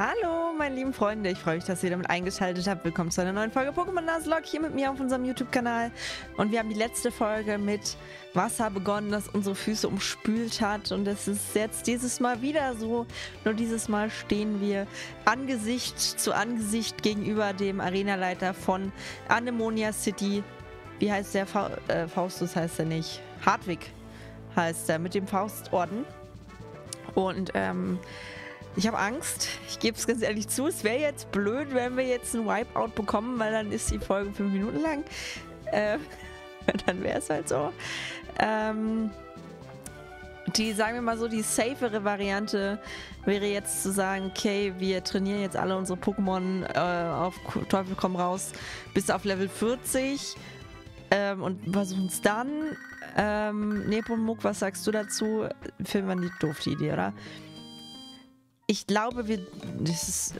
Hallo, meine lieben Freunde. Ich freue mich, dass ihr damit eingeschaltet habt. Willkommen zu einer neuen Folge Pokémon Nuzlocke hier mit mir auf unserem YouTube-Kanal. Und wir haben die letzte Folge mit Wasser begonnen, das unsere Füße umspült hat. Und es ist jetzt dieses Mal wieder so. Nur dieses Mal stehen wir Angesicht zu Angesicht gegenüber dem Arenaleiter von Anemonia City. Wie heißt der? Faustus heißt er nicht. Hartwig heißt er, mit dem Faustorden. Und ich habe Angst, ich gebe es ganz ehrlich zu, es wäre jetzt blöd, wenn wir jetzt einen Wipeout bekommen, weil dann ist die Folge 5 Minuten lang. Dann wäre es halt so. Die, sagen wir mal so, die safere Variante wäre jetzt zu sagen, okay, wir trainieren jetzt alle unsere Pokémon auf Teufel komm raus bis auf Level 40 und versuchen es dann. Nepomuk, was sagst du dazu? Finden wir nicht doof, die Idee, oder? Ich glaube,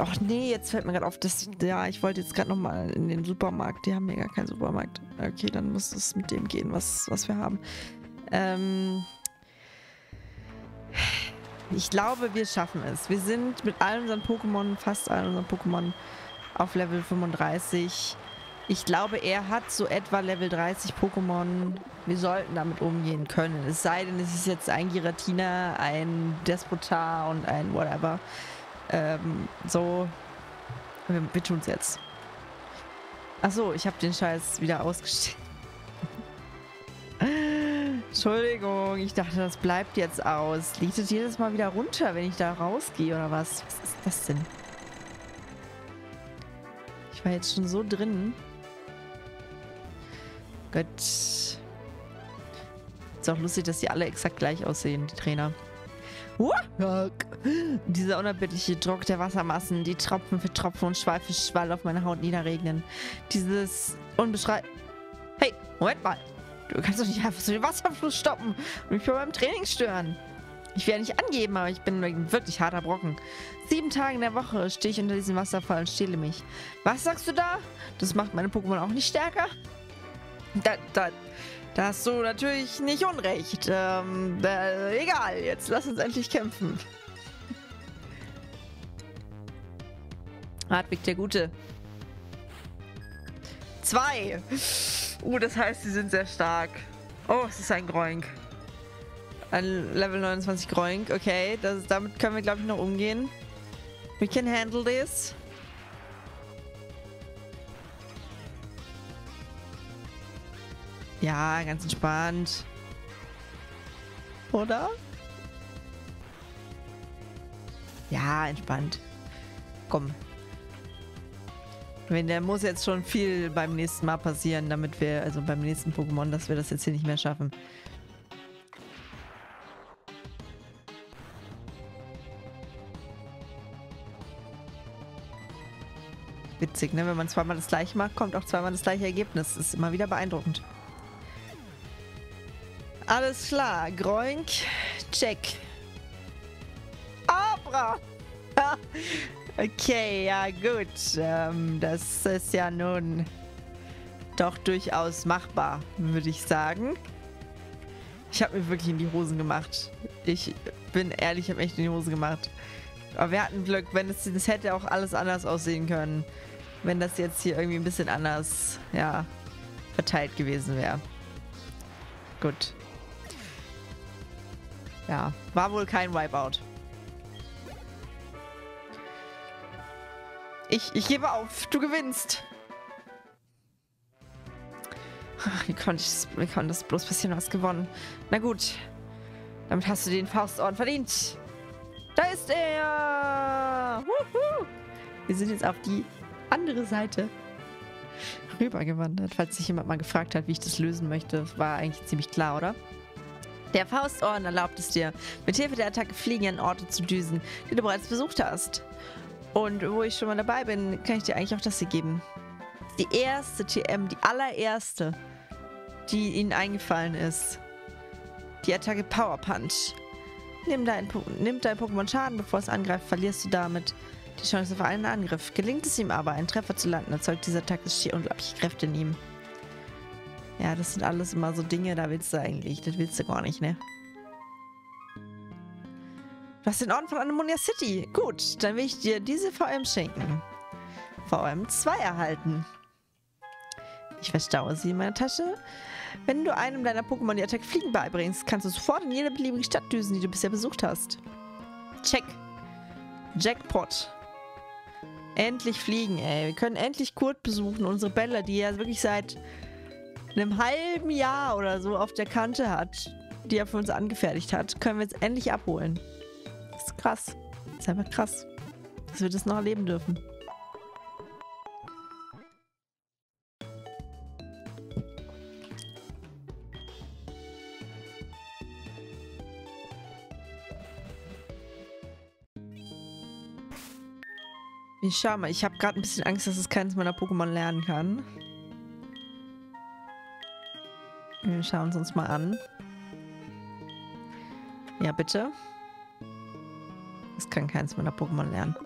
ach nee, jetzt fällt mir gerade auf, dass... Ja, ich wollte jetzt gerade nochmal in den Supermarkt. Die haben ja gar keinen Supermarkt. Okay, dann muss es mit dem gehen, was wir haben. Ich glaube, wir schaffen es. Wir sind mit all unseren Pokémon, fast all unseren Pokémon, auf Level 35. Ich glaube, er hat so etwa Level 30 Pokémon. Wir sollten damit umgehen können. Es sei denn, es ist jetzt ein Giratina, ein Despotar und ein whatever. So. Wir tun's jetzt. Achso, ich habe den Scheiß wieder ausgestellt. Entschuldigung, ich dachte, das bleibt jetzt aus. Liegt es jedes Mal wieder runter, wenn ich da rausgehe oder was? Was ist das denn? Ich war jetzt schon so drin. Gott. Ist auch lustig, dass die alle exakt gleich aussehen, die Trainer. Dieser unerbittliche Druck der Wassermassen, die Tropfen für Tropfen und Schwall für Schwall auf meine Haut niederregnen. Dieses unbeschreibliche... Hey, Moment mal! Du kannst doch nicht einfach so den Wasserfluss stoppen und mich bei meinem Training stören. Ich will ja nicht angeben, aber ich bin ein wirklich harter Brocken. 7 Tage in der Woche stehe ich unter diesem Wasserfall und stehle mich. Was sagst du da? Das macht meine Pokémon auch nicht stärker? Da hast du natürlich nicht unrecht. Egal, jetzt lass uns endlich kämpfen. Hartwig der Gute. 2. Das heißt, sie sind sehr stark. Oh, es ist ein Groenck. Ein Level 29 Groenck. Okay, damit können wir, glaube ich, noch umgehen. We can handle this. Ja, ganz entspannt. Oder? Ja, entspannt. Komm. Der muss jetzt schon viel beim nächsten Mal passieren, damit wir, also beim nächsten Pokémon, dass wir das jetzt hier nicht mehr schaffen. Witzig, ne? Wenn man zweimal das gleiche macht, kommt auch zweimal das gleiche Ergebnis. Ist immer wieder beeindruckend. Alles klar. Groenck. Check. Abra! Okay, ja gut. Das ist ja nun doch durchaus machbar, würde ich sagen. Ich habe mir wirklich in die Hosen gemacht. Ich bin ehrlich, ich habe echt in die Hosen gemacht. Aber wir hatten Glück, wenn es das hätte auch alles anders aussehen können. Wenn das jetzt hier irgendwie ein bisschen anders, ja, verteilt gewesen wäre. Gut. Ja, war wohl kein Wipeout. Ich gebe auf, du gewinnst. Ach, wie konnte das bloß passieren, du hast gewonnen. Na gut, damit hast du den Faustorden verdient. Da ist er! Wuhu! Wir sind jetzt auf die andere Seite rübergewandert. Falls sich jemand mal gefragt hat, wie ich das lösen möchte, war eigentlich ziemlich klar, oder? Der Faustorden erlaubt es dir, mit Hilfe der Attacke Fliegen an Orte zu düsen, die du bereits besucht hast. Und wo ich schon mal dabei bin, kann ich dir eigentlich auch das hier geben. Die erste TM, die allererste, die ihnen eingefallen ist. Die Attacke Power Punch. Nimmt dein Pokémon Schaden, bevor es angreift, verlierst du damit die Chance auf einen Angriff. Gelingt es ihm aber, einen Treffer zu landen, erzeugt dieser Attacke schier unglaubliche Kräfte in ihm. Ja, das sind alles immer so Dinge, da willst du eigentlich, das willst du gar nicht, ne? Du hast den Orden von Anemonia City. Gut, dann will ich dir diese VM schenken. VM 2 erhalten. Ich verstaue sie in meiner Tasche. Wenn du einem deiner Pokémon die Attacke Fliegen beibringst, kannst du sofort in jede beliebige Stadt düsen, die du bisher besucht hast. Check. Jackpot. Endlich fliegen, ey. Wir können endlich Kurt besuchen. Unsere Bella, die ja wirklich seit einem halben Jahr oder so auf der Kante hat, die er für uns angefertigt hat, können wir jetzt endlich abholen. Das ist krass. Das ist einfach krass, dass wir das noch erleben dürfen. Schau mal, ich habe gerade ein bisschen Angst, dass es keines meiner Pokémon lernen kann. Wir schauen es uns mal an. Ja, bitte. Es kann keines meiner Pokémon lernen.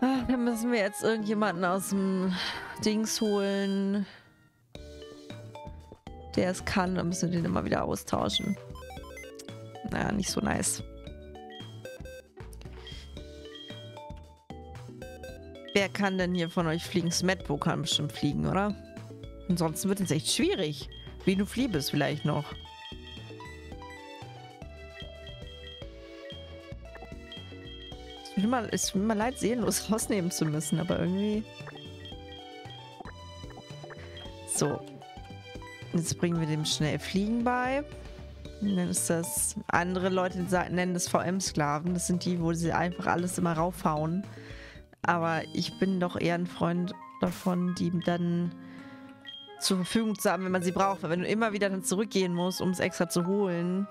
Ach, dann müssen wir jetzt irgendjemanden aus dem Dings holen, der es kann. Dann müssen wir den immer wieder austauschen. Naja, nicht so nice. Wer kann denn hier von euch fliegen? Smettbo kann bestimmt fliegen, oder? Ansonsten wird es echt schwierig. Wie du fliebst vielleicht noch. Es tut mir leid, Seelenlos rausnehmen zu müssen, aber irgendwie... So. Jetzt bringen wir dem schnell Fliegen bei. Und dann ist das... Andere Leute nennen das VM-Sklaven. Das sind die, wo sie einfach alles immer raufhauen. Aber ich bin doch eher ein Freund davon, die dann zur Verfügung zu haben, wenn man sie braucht. Weil wenn du immer wieder dann zurückgehen musst, um es extra zu holen.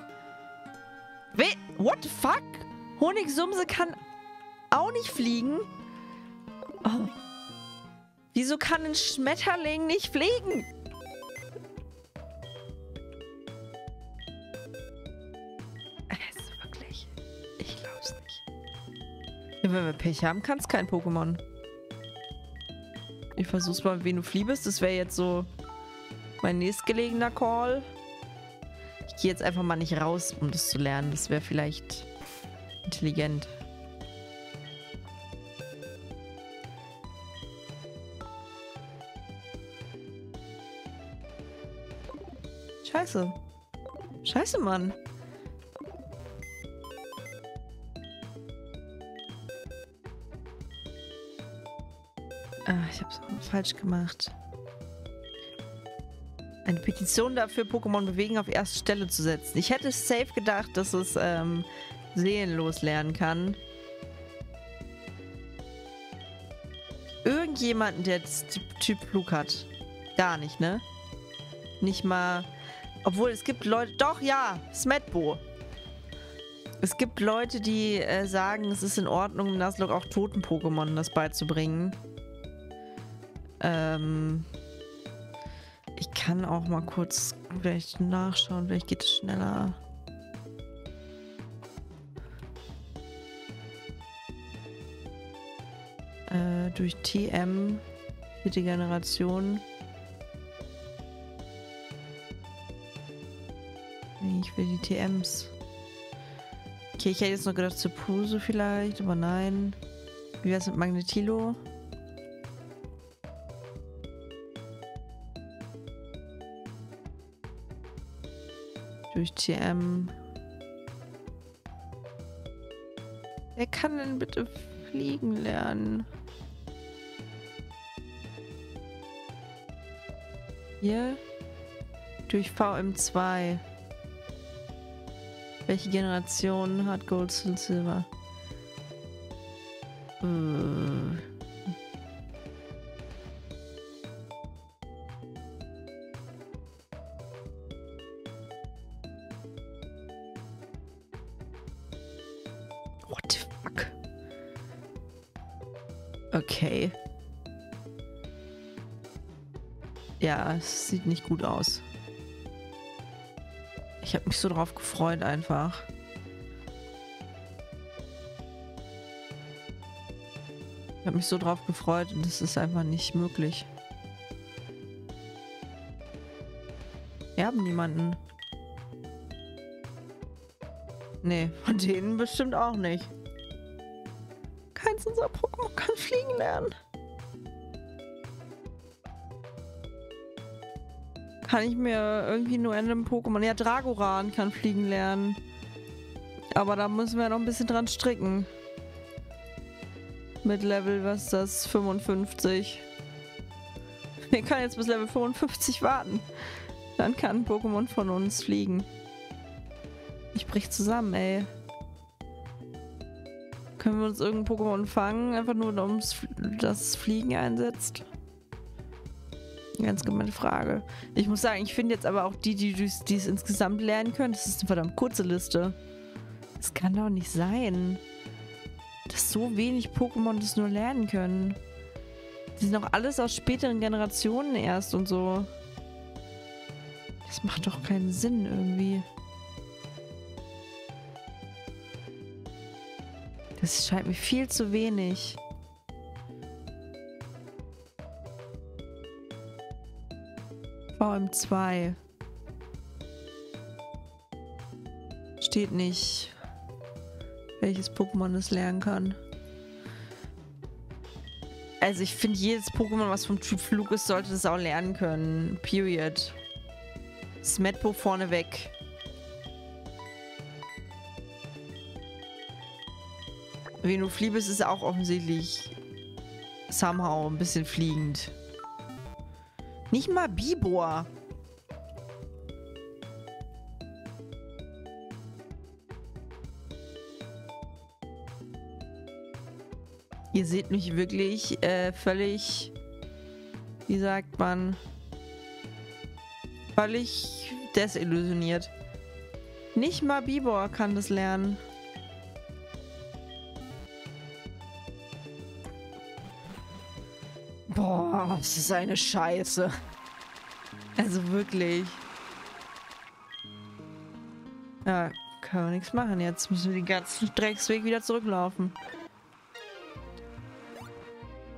What the fuck? Honigsumse kann auch nicht fliegen? Oh. Wieso kann ein Schmetterling nicht fliegen? Wenn wir Pech haben, kann es kein Pokémon. Ich versuch's mal, wen du fliebst. Das wäre jetzt so mein nächstgelegener Call. Ich gehe jetzt einfach mal nicht raus, um das zu lernen. Das wäre vielleicht intelligent. Scheiße. Scheiße, Mann. Ich hab's falsch gemacht. Eine Petition dafür, Pokémon Bewegen auf erste Stelle zu setzen. Ich hätte safe gedacht, dass es seelenlos lernen kann. Irgendjemanden, der Typ Flug hat. Gar nicht, ne? Nicht mal... Obwohl, es gibt Leute... Doch, ja! Smettbo! Es gibt Leute, die sagen, es ist in Ordnung, Nuzlocke auch Toten-Pokémon das beizubringen. Ich kann auch mal kurz vielleicht nachschauen, vielleicht geht es schneller. Durch TM mit der Generation. Nee, ich will die TMs. Okay, ich hätte jetzt noch gedacht zu Puse vielleicht, aber nein. Wie wäre es mit Magnetilo? Durch TM. Wer kann denn bitte fliegen lernen? Hier? Durch VM2. Welche Generation hat Gold und Silber? Okay. Ja, es sieht nicht gut aus. Ich habe mich so drauf gefreut einfach. Ich habe mich so drauf gefreut und das ist einfach nicht möglich. Wir haben niemanden. Nee, von denen bestimmt auch nicht. Keins unserer Pokémon kann fliegen lernen. Kann ich mir irgendwie nur einem Pokémon... Ja, Dragoran kann fliegen lernen. Aber da müssen wir noch ein bisschen dran stricken. Mit Level, was ist das? 55. Wir können jetzt bis Level 55 warten. Dann kann ein Pokémon von uns fliegen. Ich brich zusammen, ey. Können wir uns irgendein Pokémon fangen? Einfach nur, um das Fliegen einsetzt? Ganz gemeine Frage. Ich muss sagen, ich finde jetzt aber auch die es insgesamt lernen können, das ist eine verdammt kurze Liste. Das kann doch nicht sein, dass so wenig Pokémon das nur lernen können. Die sind doch alles aus späteren Generationen erst und so. Das macht doch keinen Sinn irgendwie. Das scheint mir viel zu wenig. VM2. Steht nicht, welches Pokémon es lernen kann. Also ich finde, jedes Pokémon, was vom Typ Flug ist, sollte das auch lernen können. Period. Smettbo vorneweg. Venoflibis ist auch offensichtlich somehow ein bisschen fliegend. Nicht mal Bibor. Ihr seht mich wirklich völlig, wie sagt man, völlig desillusioniert. Nicht mal Bibor kann das lernen. Boah, das ist eine Scheiße. Also wirklich. Ja, können wir nichts machen. Jetzt müssen wir den ganzen Drecksweg wieder zurücklaufen.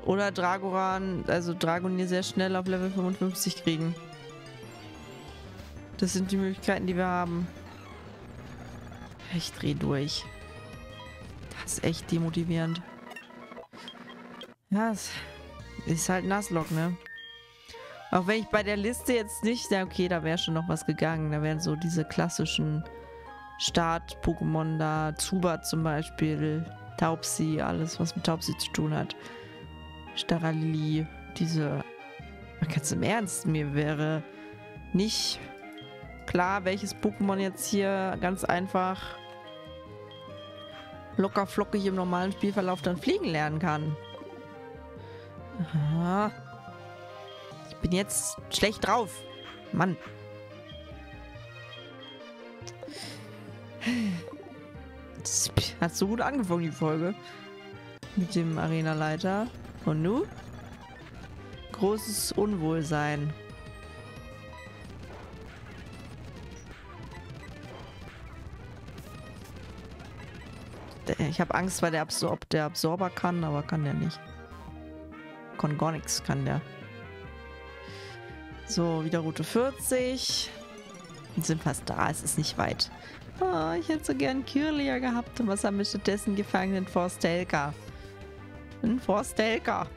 Oder Dragoran, also Dragonir sehr schnell auf Level 55 kriegen. Das sind die Möglichkeiten, die wir haben. Ich dreh durch. Das ist echt demotivierend. Ja, es ist halt Nuzlocke, ne? Auch wenn ich bei der Liste jetzt nicht... Na okay, da wäre schon noch was gegangen. Da wären so diese klassischen Start-Pokémon da. Zubat zum Beispiel. Taubsi, alles was mit Taubsi zu tun hat. Starali, diese... Ganz im Ernst, mir wäre nicht klar, welches Pokémon jetzt hier ganz einfach locker flockig im normalen Spielverlauf dann fliegen lernen kann. Aha. Ich bin jetzt schlecht drauf. Mann. Das hat so gut angefangen, die Folge. Mit dem Arenaleiter. Und nun? Großes Unwohlsein. Ich habe Angst, weil der Absorber kann, aber kann der nicht. Kann gar nichts, kann der. So, wieder Route 40. Wir sind fast da, es ist nicht weit. Oh, ich hätte so gern Kirlia gehabt. Und was haben wir stattdessen gefangen? Den Forstelka. Ein Forstelka.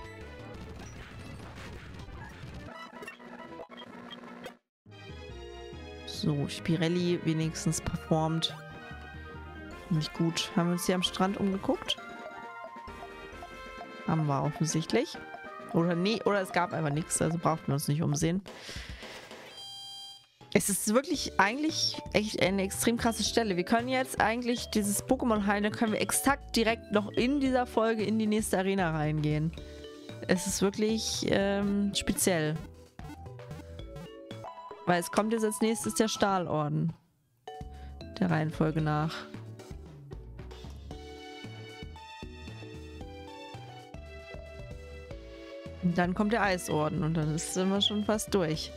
So, Spirelli wenigstens performt. Nicht gut. Haben wir uns hier am Strand umgeguckt? Haben wir offensichtlich. Oder nee, oder es gab einfach nichts, also brauchten wir uns nicht umsehen. Es ist wirklich eigentlich echt eine extrem krasse Stelle. Wir können jetzt eigentlich dieses Pokémon-Heine, können wir exakt direkt noch in dieser Folge in die nächste Arena reingehen. Es ist wirklich speziell. Weil es kommt jetzt als nächstes der Stahlorden. Der Reihenfolge nach. Und dann kommt der Eisorden und dann sind wir schon fast durch.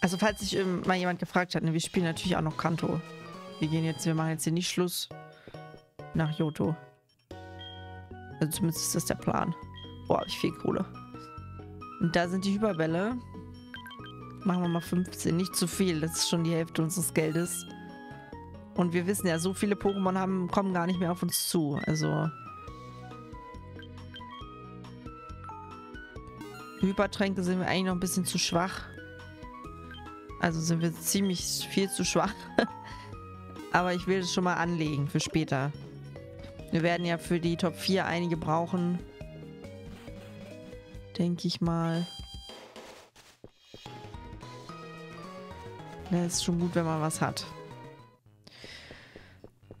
Also falls sich mal jemand gefragt hat, ne, wir spielen natürlich auch noch Kanto. Wir machen jetzt hier nicht Schluss nach Johto. Also zumindest ist das der Plan. Boah, hab ich viel Kohle. Und da sind die Hyperbälle. Machen wir mal 15. Nicht zu viel. Das ist schon die Hälfte unseres Geldes. Und wir wissen ja, so viele Pokémon kommen gar nicht mehr auf uns zu. Also... Hypertränke sind wir eigentlich noch ein bisschen zu schwach. Also sind wir ziemlich viel zu schwach. Aber ich will es schon mal anlegen für später. Wir werden ja für die Top 4 einige brauchen. Denke ich mal. Das ist schon gut, wenn man was hat.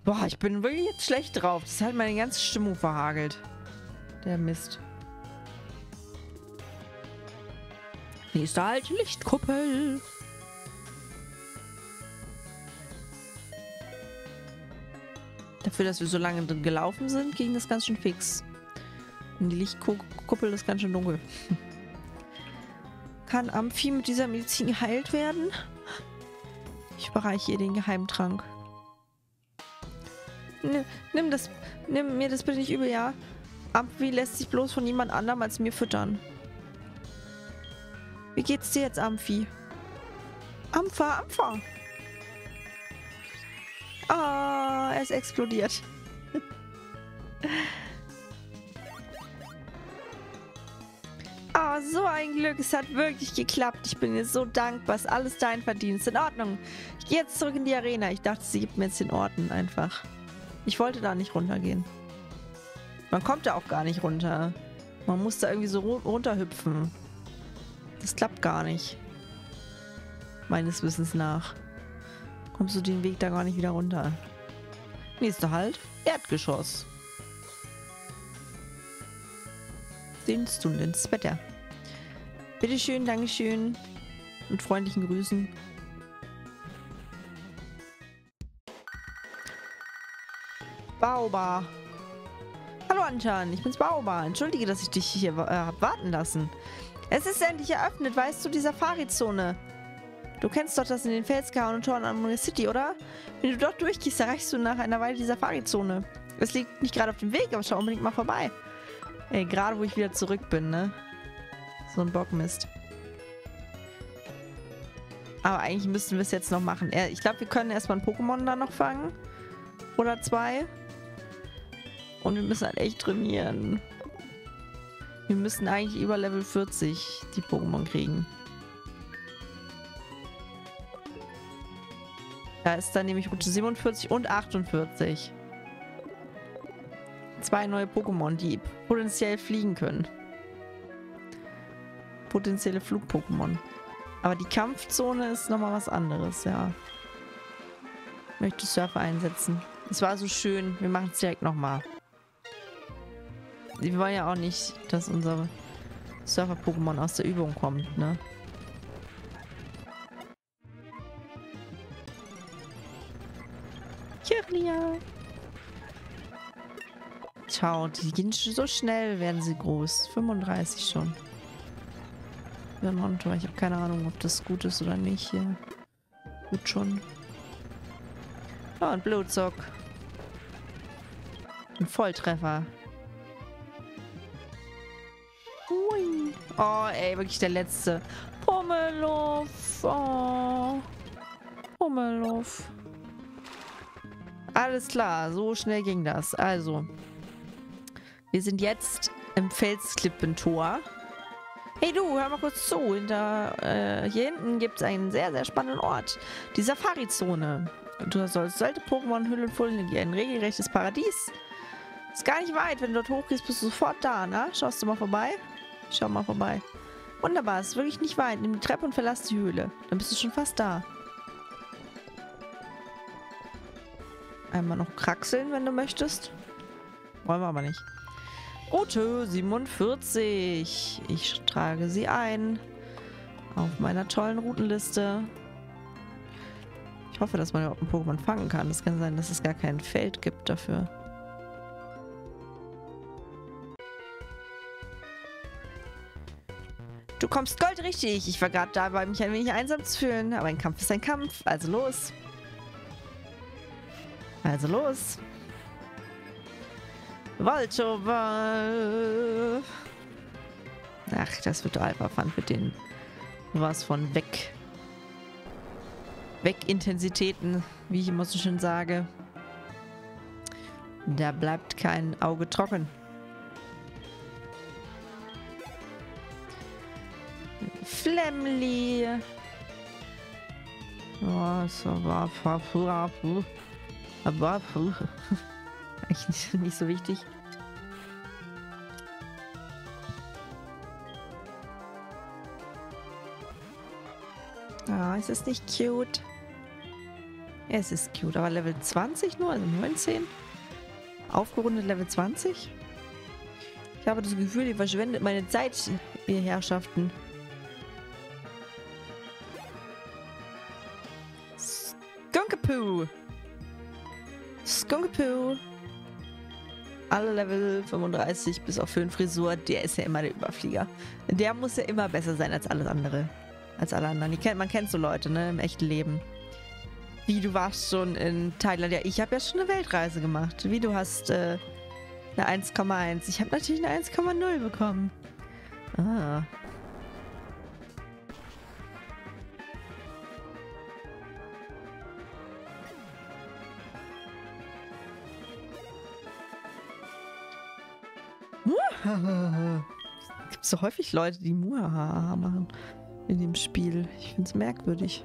Boah, ich bin wirklich jetzt schlecht drauf. Das hat meine ganze Stimmung verhagelt. Der Mist. Nächster Halt, Lichtkuppel. Dafür, dass wir so lange drin gelaufen sind, ging das ganz schön fix. Und die Lichtkuppel ist ganz schön dunkel. Kann Amphi mit dieser Medizin geheilt werden? Ich überreiche ihr den Geheimtrank. Nimm mir das bitte nicht übel, ja? Amphi lässt sich bloß von niemand anderem als mir füttern. Wie geht's dir jetzt, Amphi? Ampha! Ah, er ist explodiert. Ah, so ein Glück. Es hat wirklich geklappt. Ich bin dir so dankbar. Ist alles dein Verdienst. In Ordnung. Ich gehe jetzt zurück in die Arena. Ich dachte, sie gibt mir jetzt den Orden einfach. Ich wollte da nicht runtergehen. Man kommt da auch gar nicht runter. Man muss da irgendwie so runterhüpfen. Das klappt gar nicht. Meines Wissens nach. Kommst du den Weg da gar nicht wieder runter. Nächster Halt. Erdgeschoss. Den Stund ins Wetter. Bitteschön, Dankeschön. Mit freundlichen Grüßen. Baoba. Hallo Anchan, ich bin's Baoba. Entschuldige, dass ich dich hier hab warten lassen. Es ist endlich eröffnet, weißt du, die Safari-Zone. Du kennst doch das in den Felskar und Toren an Anemonia City, oder? Wenn du dort durchgehst, erreichst du nach einer Weile die Safari-Zone. Es liegt nicht gerade auf dem Weg, aber schau unbedingt mal vorbei. Ey, gerade wo ich wieder zurück bin, ne? So ein Bockmist. Aber eigentlich müssten wir es jetzt noch machen. Ich glaube, wir können erstmal ein Pokémon da noch fangen. Oder zwei. Und wir müssen halt echt trainieren. Wir müssen eigentlich über Level 40 die Pokémon kriegen. Da ist dann nämlich Route 47 und 48. Zwei neue Pokémon, die potenziell fliegen können. Potenzielle Flug-Pokémon. Aber die Kampfzone ist nochmal was anderes, ja. Ich möchte Surfer einsetzen. Es war so schön, wir machen es direkt nochmal. Wir wollen ja auch nicht, dass unser Surfer-Pokémon aus der Übung kommt, ne? Kirlia! Schau, die gehen so schnell, werden sie groß. 35 schon. Ja, ich habe keine Ahnung, ob das gut ist oder nicht hier. Gut schon. Oh, ein Blutzock. Ein Volltreffer. Ui. Oh, ey, wirklich der letzte. Pummeluff. Oh. Pummeluff. Alles klar, so schnell ging das. Also. Wir sind jetzt im Felsklippentor. Hey du, hör mal kurz zu. Hier hinten gibt es einen sehr, sehr spannenden Ort. Die Safari-Zone. Du sollst alte Pokémon-Hüllen füllen, ein regelrechtes Paradies. Ist gar nicht weit. Wenn du dort hochgehst, bist du sofort da, ne? Schaust du mal vorbei? Schau mal vorbei. Wunderbar, ist wirklich nicht weit. Nimm die Treppe und verlass die Höhle. Dann bist du schon fast da. Einmal noch kraxeln, wenn du möchtest. Wollen wir aber nicht. Route 47. Ich trage sie ein. Auf meiner tollen Routenliste. Ich hoffe, dass man überhaupt ein Pokémon fangen kann. Es kann sein, dass es gar kein Feld gibt dafür. Du kommst goldrichtig. Ich war gerade dabei, mich ein wenig einsam zu fühlen. Aber ein Kampf ist ein Kampf. Also los. Also los. Walchoval. Ach, das wird Alpha-Fund mit denen. Was von weg. Weckintensitäten, wie ich immer so schön sage. Da bleibt kein Auge trocken. Flemly. Oh, so war aber eigentlich nicht so wichtig. Ah, es ist nicht cute. Es ist cute, aber Level 20 nur, also 19. Aufgerundet Level 20. Ich habe das Gefühl, ihr verschwendet meine Zeit, ihr Herrschaften. Skunkapoo! Skunkapoo! Alle Level 35 bis auf Föhnfrisur, der ist ja immer der Überflieger. Der muss ja immer besser sein als alles andere. Als alle anderen. Man kennt so Leute, ne? Im echten Leben. Wie, du warst schon in Thailand. Ja, ich habe ja schon eine Weltreise gemacht. Wie, du hast eine 1,1. Ich habe natürlich eine 1,0 bekommen. Ah. Es gibt so häufig Leute, die Muhahaha machen. In dem Spiel. Ich finde es merkwürdig.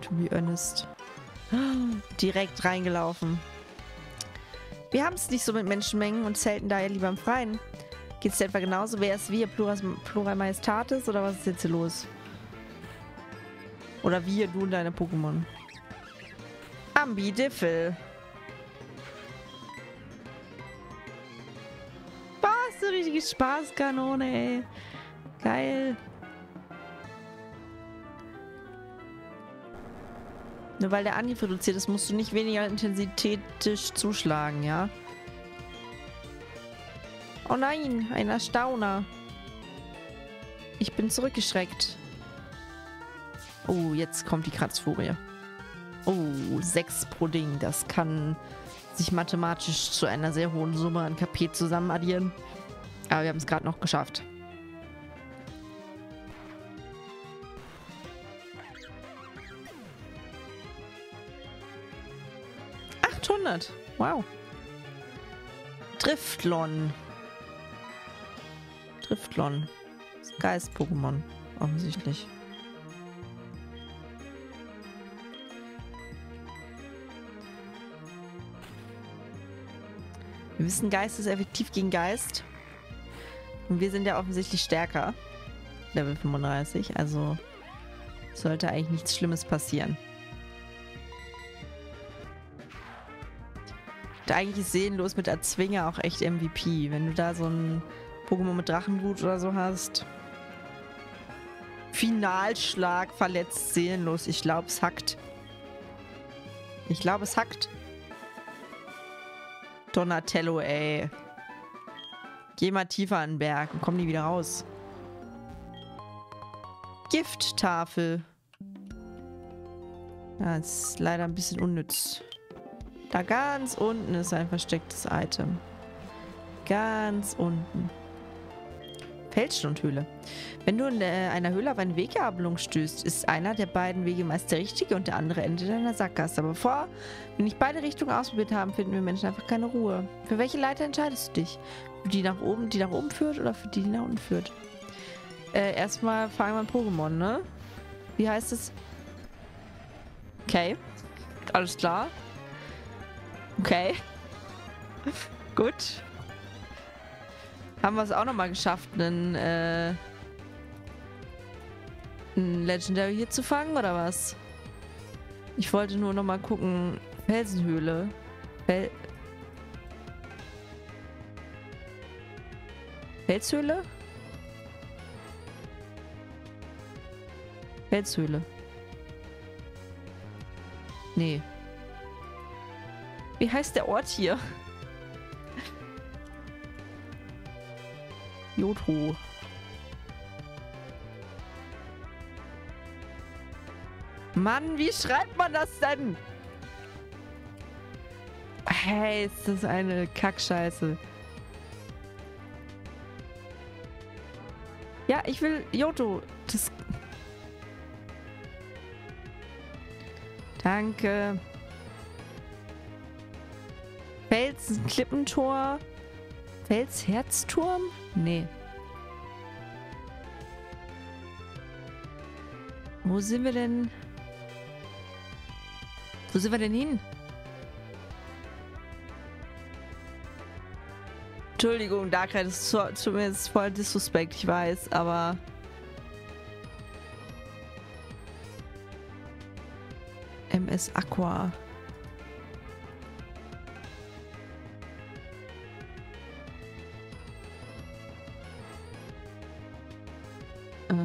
To be honest. Direkt reingelaufen. Wir haben es nicht so mit Menschenmengen und zelten daher lieber im Freien. Geht's dir etwa genauso? Wer ist wir? Plural Majestatis? Oder was ist jetzt hier los? Oder wir, du und deine Pokémon. Ambidiffel. Was? Eine richtige Spaßkanone, ey. Geil. Nur weil der Angriff reduziert ist, musst du nicht weniger intensitätisch zuschlagen, ja? Oh nein, ein Erstauner. Ich bin zurückgeschreckt. Oh, jetzt kommt die Kratzfurie. Oh, 6 pro Ding. Das kann sich mathematisch zu einer sehr hohen Summe an KP zusammen addieren. Aber wir haben es gerade noch geschafft. Wow. Driftlon. Driftlon. Das ist ein Geist-Pokémon. Offensichtlich. Wir wissen, Geist ist effektiv gegen Geist. Und wir sind ja offensichtlich stärker. Level 35. Also sollte eigentlich nichts Schlimmes passieren. Eigentlich ist Seelenlos mit Erzwinger auch echt MVP. Wenn du da so ein Pokémon mit Drachenblut oder so hast. Finalschlag verletzt Seelenlos. Ich glaube, es hackt. Ich glaube, es hackt. Donatello, ey. Geh mal tiefer an den Berg und komm nie wieder raus. Gifttafel. Ja, das ist leider ein bisschen unnütz. Da ganz unten ist ein verstecktes Item. Ganz unten. Felsschlundhöhle. Wenn du in einer Höhle auf eine Weggabelung stößt, ist einer der beiden Wege meist der richtige und der andere endet in einer Sackgasse. Aber bevor wir nicht beide Richtungen ausprobiert haben, finden wir Menschen einfach keine Ruhe. Für welche Leiter entscheidest du dich? Für die nach oben führt oder für die nach unten führt? Erstmal fragen wir ein Pokémon, ne? Wie heißt es? Okay. Alles klar. Okay. Gut. Haben wir es auch nochmal geschafft, einen Legendary hier zu fangen, oder was? Ich wollte nur nochmal gucken. Felsenhöhle. Felshöhle? Felshöhle. Nee. Wie heißt der Ort hier? Johto. Mann, wie schreibt man das denn? Hey, ist das eine Kackscheiße. Ja, ich will Johto. Das Danke. Felsklippentor? Felsherzturm? Nee. Wo sind wir denn? Wo sind wir denn hin? Entschuldigung, Darkrai, das tut mir jetzt voll disrespekt, ich weiß, aber... MS Aqua. Aha.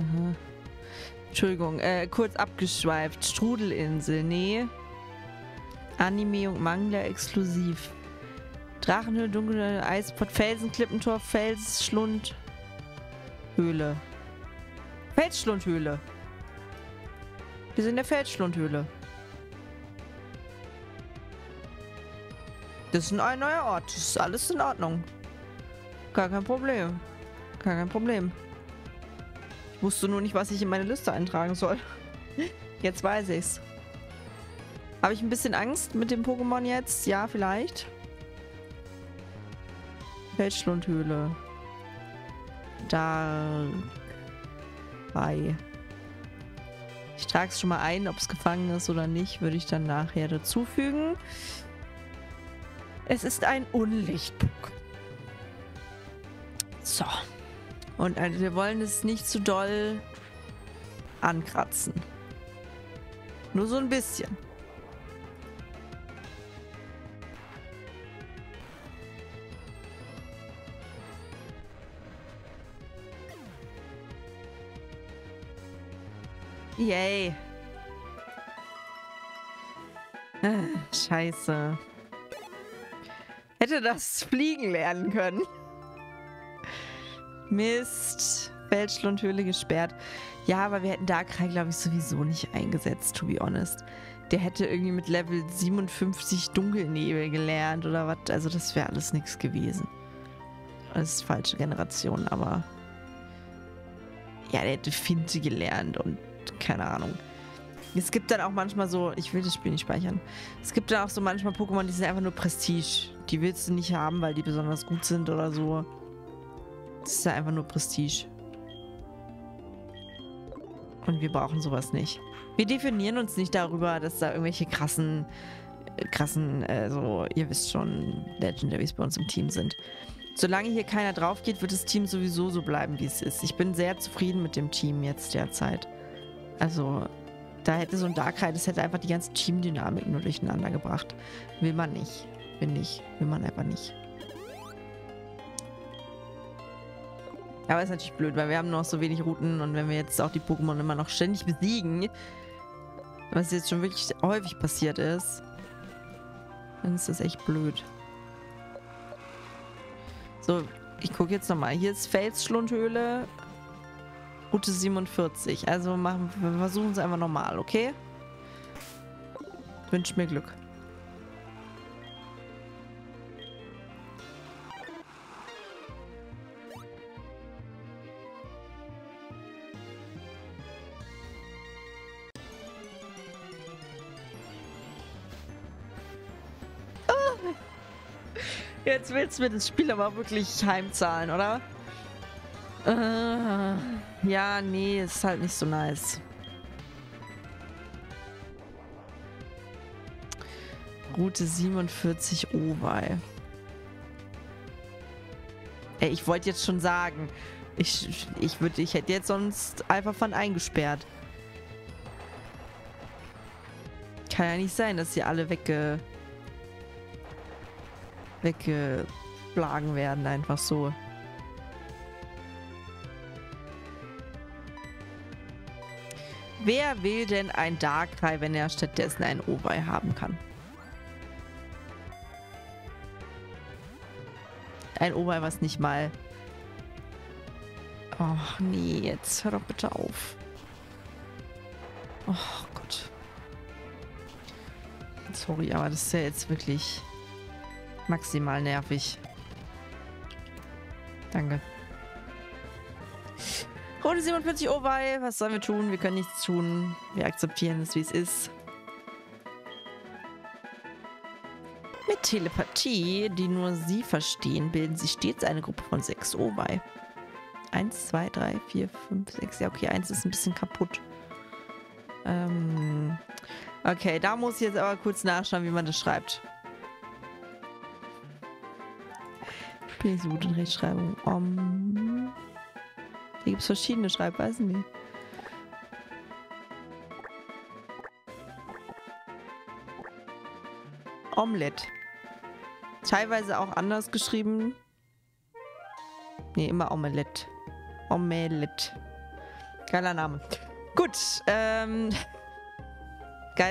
Entschuldigung, kurz abgeschweift. Strudelinsel, nee. Anime und Manga exklusiv. Drachenhöhle, dunkle Eisport, Felsenklippentor, Felsschlundhöhle. Felsschlundhöhle. Wir sind in der Felsschlundhöhle. Das ist ein neuer Ort. Das ist alles in Ordnung. Gar kein Problem. Gar kein Problem. Ich wusste nur nicht, was ich in meine Liste eintragen soll. Jetzt weiß ich's. Habe ich ein bisschen Angst mit dem Pokémon jetzt? Ja, vielleicht. Felsschlundhöhle. Darkrai. Ich trage es schon mal ein, ob es gefangen ist oder nicht, würde ich dann nachher dazufügen. Es ist ein Unlicht-Pokémon. So. Und also wir wollen es nicht zu doll ankratzen. Nur so ein bisschen. Yay. Scheiße. Hätte das fliegen lernen können. Mist. Felsschlundhöhle gesperrt. Ja, aber wir hätten Darkrai, glaube ich, sowieso nicht eingesetzt, to be honest. Der hätte irgendwie mit Level 57 Dunkelnebel gelernt oder was. Also das wäre alles nichts gewesen. Das ist falsche Generation, aber... Ja, der hätte Finte gelernt und keine Ahnung. Es gibt dann auch manchmal so... Ich will das Spiel nicht speichern. Es gibt dann auch so manchmal Pokémon, die sind einfach nur Prestige. Die willst du nicht haben, weil die besonders gut sind oder so. Das ist ja einfach nur Prestige. Und wir brauchen sowas nicht. Wir definieren uns nicht darüber, dass da irgendwelche krassen, so, ihr wisst schon, Legendaries bei uns im Team sind. Solange hier keiner drauf geht, wird das Team sowieso so bleiben, wie es ist. Ich bin sehr zufrieden mit dem Team jetzt derzeit. Also, da hätte so ein Darkrai, das hätte einfach die ganze Teamdynamik nur durcheinander gebracht. Will man nicht. Finde ich. Will man einfach nicht. Aber ist natürlich blöd, weil wir haben noch so wenig Routen und wenn wir jetzt auch die Pokémon immer noch ständig besiegen, was jetzt schon wirklich häufig passiert ist, dann ist das echt blöd. So, ich gucke jetzt nochmal. Hier ist Felsschlundhöhle. Route 47. Also wir versuchen es einfach normal, okay? Wünsch mir Glück. Jetzt willst du mir das Spiel aber wirklich heimzahlen, oder? Ja, nee, ist halt nicht so nice. Route 47 Obei. Ey, ich wollte jetzt schon sagen, ich hätte jetzt sonst einfach von eingesperrt. Kann ja nicht sein, dass sie alle weggeschlagen werden, einfach so. Wer will denn ein Darkrai, wenn er stattdessen einen Obei haben kann? Ein Obei, was nicht mal... Och nee, jetzt hör doch bitte auf. Oh Gott. Sorry, aber das ist ja jetzt wirklich... maximal nervig. Danke. Route 47 Obei. Was sollen wir tun? Wir können nichts tun. Wir akzeptieren es, wie es ist. Mit Telepathie, die nur sie verstehen, bilden sie stets eine Gruppe von 6 Obei. 1, 2, 3, 4, 5, 6. Ja, okay, 1 ist ein bisschen kaputt. Okay, da muss ich jetzt aber kurz nachschauen, wie man das schreibt. Ich bin nicht so gut in Rechtschreibung. Hier gibt es verschiedene Schreibweisen. Nee. Omelette. Teilweise auch anders geschrieben. Nee, immer Omelette. Omelette. Geiler Name. Gut, geil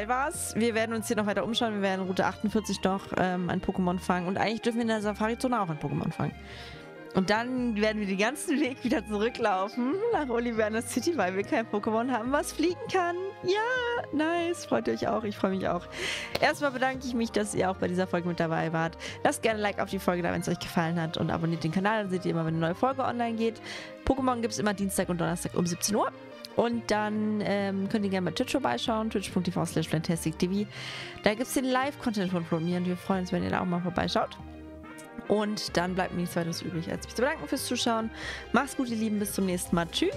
war's. Wir werden uns hier noch weiter umschauen. Wir werden Route 47 noch ein Pokémon fangen. Und eigentlich dürfen wir in der Safari-Zone auch ein Pokémon fangen. Und dann werden wir den ganzen Weg wieder zurücklaufen nach Anemonia City, weil wir kein Pokémon haben, was fliegen kann. Ja, nice. Freut ihr euch auch? Ich freue mich auch. Erstmal bedanke ich mich, dass ihr auch bei dieser Folge mit dabei wart. Lasst gerne ein Like auf die Folge da, wenn es euch gefallen hat. Und abonniert den Kanal, dann seht ihr immer, wenn eine neue Folge online geht. Pokémon gibt es immer Dienstag und Donnerstag um 17 Uhr. Und dann könnt ihr gerne bei Twitch vorbeischauen, twitch.tv/fantastictv. Da gibt es den Live-Content von mir und wir freuen uns, wenn ihr da auch mal vorbeischaut. Und dann bleibt mir nichts weiteres übrig, als mich zu bedanken fürs Zuschauen. Macht's gut, ihr Lieben, bis zum nächsten Mal. Tschüss!